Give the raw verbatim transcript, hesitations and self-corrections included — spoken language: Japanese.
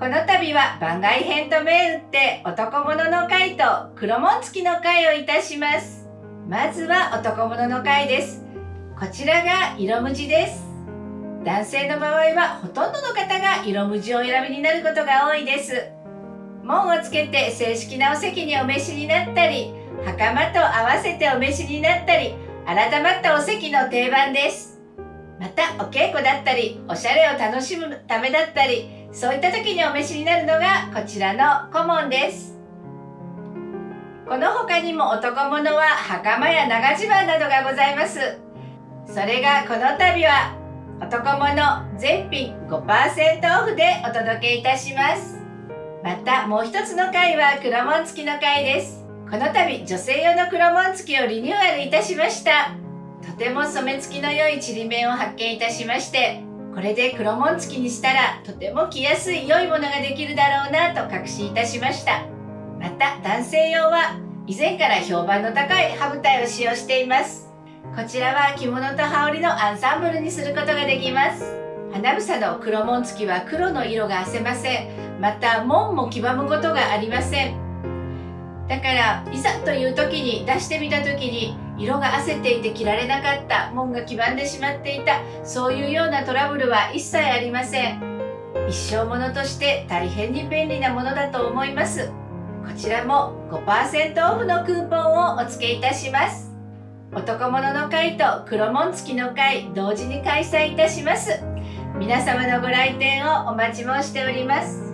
この度は番外編と銘打って男物の会と黒紋付きの会をいたします。まずは男物の会です。こちらが色無地です。男性の場合はほとんどの方が色無地をお選びになることが多いです。紋をつけて正式なお席にお召しになったり、袴と合わせてお召しになったり、改まったお席の定番です。またお稽古だったりおしゃれを楽しむためだったり、そういった時にお召しになるのがこちらの小紋です。この他にも男物は袴や長襦袢などがございます。それがこの度は男物全品 ごパーセント オフでお届けいたします。またもう一つの回は黒紋付きの回です。この度女性用の黒紋付きをリニューアルいたしました。とても染め付きの良いちりめんを発見いたしまして、これで黒紋付きにしたらとても着やすい良いものができるだろうなと確信いたしました。また男性用は以前から評判の高い羽二重を使用しています。こちらは着物と羽織のアンサンブルにすることができます。花房の黒紋付きは黒の色があせません。また紋も黄ばむことがありません。だからいざという時に出してみた時に色があせていて着られなかった、紋が黄ばんでしまっていた、そういうようなトラブルは一切ありません。一生ものとして大変に便利なものだと思います。こちらも ごパーセント オフのクーポンをお付けいたします。男物の会と黒紋付きの会同時に開催いたします。皆様のご来店をお待ち申しております。